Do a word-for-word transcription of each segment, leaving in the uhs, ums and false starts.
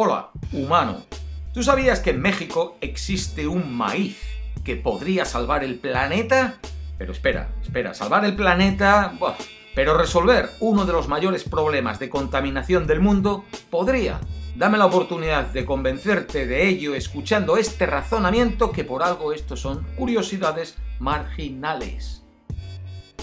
Hola, humano. ¿Tú sabías que en México existe un maíz que podría salvar el planeta? Pero espera, espera, salvar el planeta... Buah. Pero resolver uno de los mayores problemas de contaminación del mundo podría. Dame la oportunidad de convencerte de ello escuchando este razonamiento, que por algo estos son curiosidades marginales.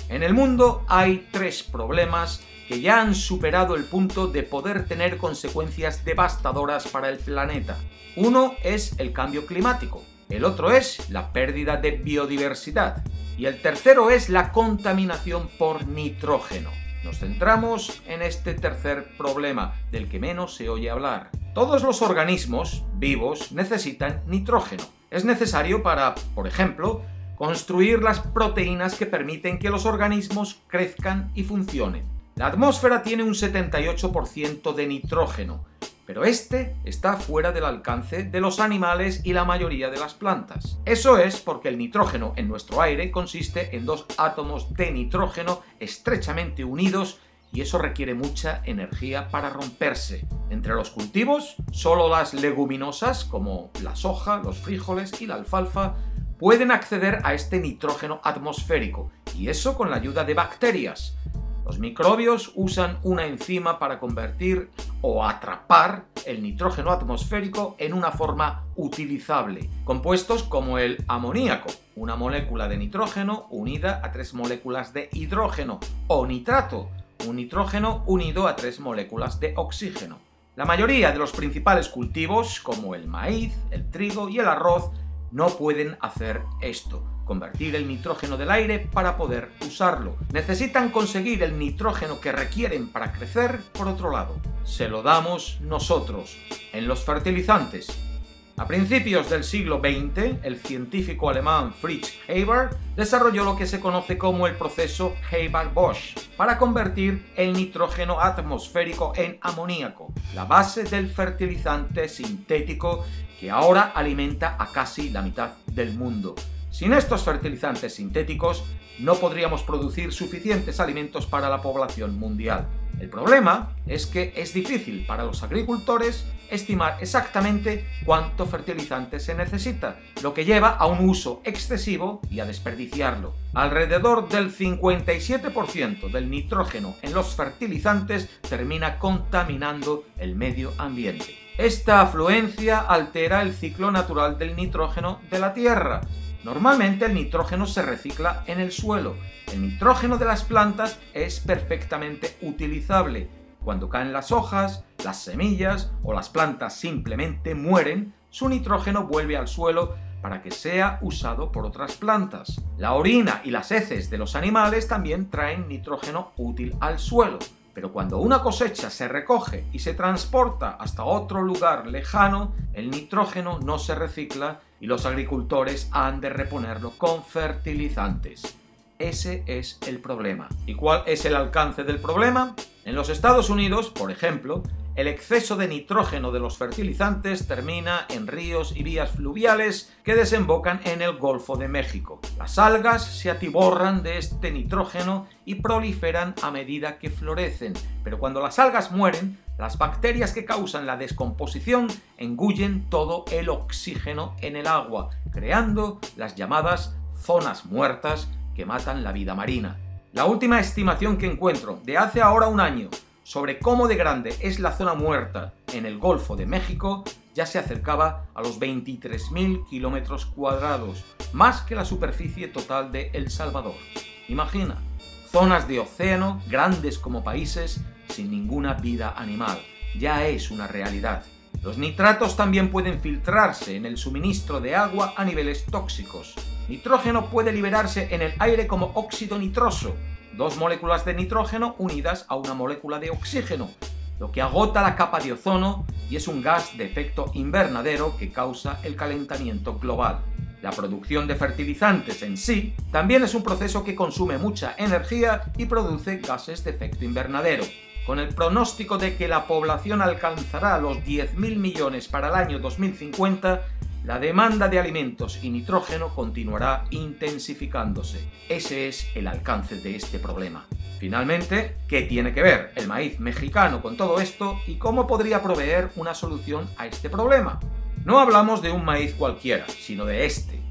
En el mundo hay tres problemas que ya han superado el punto de poder tener consecuencias devastadoras para el planeta. Uno es el cambio climático, el otro es la pérdida de biodiversidad y el tercero es la contaminación por nitrógeno. Nos centramos en este tercer problema, del que menos se oye hablar. Todos los organismos vivos necesitan nitrógeno. Es necesario para, por ejemplo, construir las proteínas que permiten que los organismos crezcan y funcionen. La atmósfera tiene un setenta y ocho por ciento de nitrógeno, pero este está fuera del alcance de los animales y la mayoría de las plantas. Eso es porque el nitrógeno en nuestro aire consiste en dos átomos de nitrógeno estrechamente unidos, y eso requiere mucha energía para romperse. Entre los cultivos, solo las leguminosas, como la soja, los frijoles y la alfalfa, pueden acceder a este nitrógeno atmosférico, y eso con la ayuda de bacterias. Los microbios usan una enzima para convertir o atrapar el nitrógeno atmosférico en una forma utilizable. Compuestos como el amoníaco, una molécula de nitrógeno unida a tres moléculas de hidrógeno, o nitrato, un nitrógeno unido a tres moléculas de oxígeno. La mayoría de los principales cultivos, como el maíz, el trigo y el arroz, no pueden hacer esto. Convertir el nitrógeno del aire para poder usarlo. Necesitan conseguir el nitrógeno que requieren para crecer, por otro lado. Se lo damos nosotros, en los fertilizantes. A principios del siglo veinte, el científico alemán Fritz Haber desarrolló lo que se conoce como el proceso Haber-Bosch para convertir el nitrógeno atmosférico en amoníaco, la base del fertilizante sintético que ahora alimenta a casi la mitad del mundo. Sin estos fertilizantes sintéticos no podríamos producir suficientes alimentos para la población mundial. El problema es que es difícil para los agricultores estimar exactamente cuánto fertilizante se necesita, lo que lleva a un uso excesivo y a desperdiciarlo. Alrededor del cincuenta y siete por ciento del nitrógeno en los fertilizantes termina contaminando el medio ambiente. Esta afluencia altera el ciclo natural del nitrógeno de la Tierra. Normalmente el nitrógeno se recicla en el suelo. El nitrógeno de las plantas es perfectamente utilizable. Cuando caen las hojas, las semillas o las plantas simplemente mueren, su nitrógeno vuelve al suelo para que sea usado por otras plantas. La orina y las heces de los animales también traen nitrógeno útil al suelo. Pero cuando una cosecha se recoge y se transporta hasta otro lugar lejano, el nitrógeno no se recicla y los agricultores han de reponerlo con fertilizantes. Ese es el problema. ¿Y cuál es el alcance del problema? En los Estados Unidos, por ejemplo, el exceso de nitrógeno de los fertilizantes termina en ríos y vías fluviales que desembocan en el Golfo de México. Las algas se atiborran de este nitrógeno y proliferan a medida que florecen, pero cuando las algas mueren, las bacterias que causan la descomposición engullen todo el oxígeno en el agua, creando las llamadas zonas muertas que matan la vida marina. La última estimación que encuentro, de hace ahora un año, sobre cómo de grande es la zona muerta en el Golfo de México, ya se acercaba a los veintitrés mil kilómetros cuadrados, más que la superficie total de El Salvador. Imagina, zonas de océano grandes como países sin ninguna vida animal. Ya es una realidad. Los nitratos también pueden filtrarse en el suministro de agua a niveles tóxicos. Nitrógeno puede liberarse en el aire como óxido nitroso, dos moléculas de nitrógeno unidas a una molécula de oxígeno, lo que agota la capa de ozono y es un gas de efecto invernadero que causa el calentamiento global. La producción de fertilizantes en sí también es un proceso que consume mucha energía y produce gases de efecto invernadero. Con el pronóstico de que la población alcanzará los diez mil millones para el año dos mil cincuenta, La demanda de alimentos y nitrógeno continuará intensificándose. Ese es el alcance de este problema. Finalmente, ¿qué tiene que ver el maíz mexicano con todo esto y cómo podría proveer una solución a este problema? No hablamos de un maíz cualquiera, sino de este.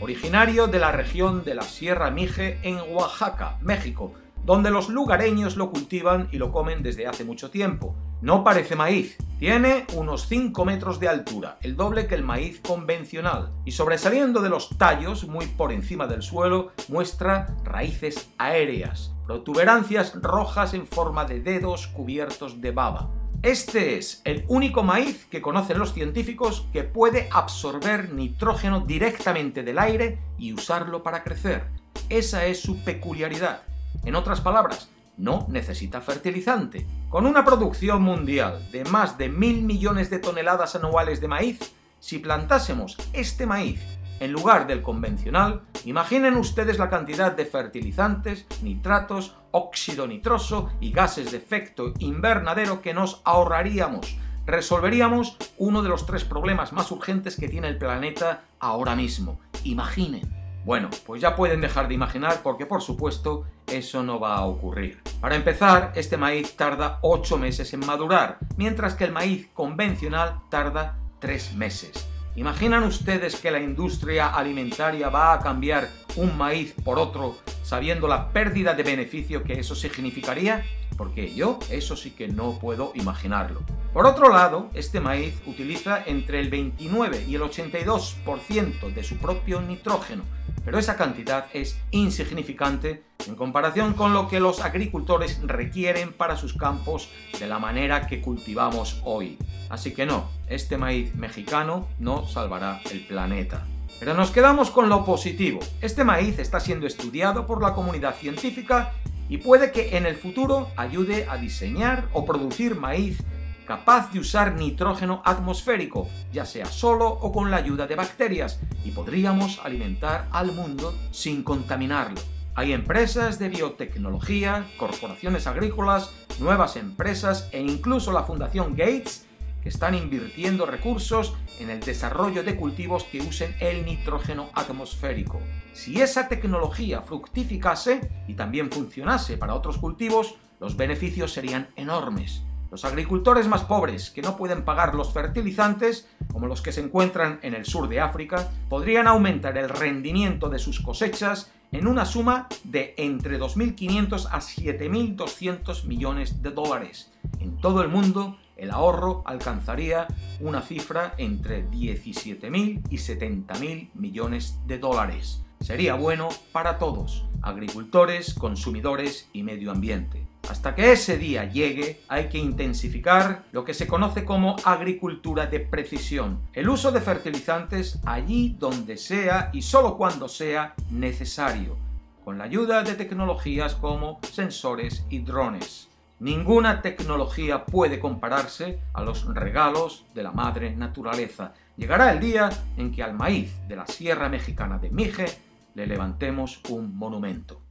Originario de la región de la Sierra Mixe en Oaxaca, México, donde los lugareños lo cultivan y lo comen desde hace mucho tiempo. No parece maíz. Tiene unos cinco metros de altura, el doble que el maíz convencional, y sobresaliendo de los tallos, muy por encima del suelo, muestra raíces aéreas, protuberancias rojas en forma de dedos cubiertos de baba. Este es el único maíz que conocen los científicos que puede absorber nitrógeno directamente del aire y usarlo para crecer. Esa es su peculiaridad. En otras palabras, no necesita fertilizante. Con una producción mundial de más de mil millones de toneladas anuales de maíz, si plantásemos este maíz en lugar del convencional, imaginen ustedes la cantidad de fertilizantes, nitratos, óxido nitroso y gases de efecto invernadero que nos ahorraríamos. Resolveríamos uno de los tres problemas más urgentes que tiene el planeta ahora mismo. Imaginen. Bueno, pues ya pueden dejar de imaginar porque, por supuesto, eso no va a ocurrir. Para empezar, este maíz tarda ocho meses en madurar, mientras que el maíz convencional tarda tres meses. ¿Imaginan ustedes que la industria alimentaria va a cambiar un maíz por otro, sabiendo la pérdida de beneficio que eso significaría? Porque yo eso sí que no puedo imaginarlo. Por otro lado, este maíz utiliza entre el veintinueve y el ochenta y dos por ciento de su propio nitrógeno, pero esa cantidad es insignificante en comparación con lo que los agricultores requieren para sus campos de la manera que cultivamos hoy. Así que no, este maíz mexicano no salvará el planeta. Pero nos quedamos con lo positivo. Este maíz está siendo estudiado por la comunidad científica y puede que en el futuro ayude a diseñar o producir maíz capaz de usar nitrógeno atmosférico, ya sea solo o con la ayuda de bacterias, y podríamos alimentar al mundo sin contaminarlo. Hay empresas de biotecnología, corporaciones agrícolas, nuevas empresas e incluso la Fundación Gates que están invirtiendo recursos en el desarrollo de cultivos que usen el nitrógeno atmosférico. Si esa tecnología fructificase y también funcionase para otros cultivos, los beneficios serían enormes. Los agricultores más pobres, que no pueden pagar los fertilizantes, como los que se encuentran en el sur de África, podrían aumentar el rendimiento de sus cosechas en una suma de entre dos mil quinientos a siete mil doscientos millones de dólares. En todo el mundo, el ahorro alcanzaría una cifra entre diecisiete mil y setenta mil millones de dólares. Sería bueno para todos, agricultores, consumidores y medio ambiente. Hasta que ese día llegue, hay que intensificar lo que se conoce como agricultura de precisión, el uso de fertilizantes allí donde sea y solo cuando sea necesario, con la ayuda de tecnologías como sensores y drones. Ninguna tecnología puede compararse a los regalos de la madre naturaleza. Llegará el día en que al maíz de la Sierra Mexicana de Mixe le levantemos un monumento.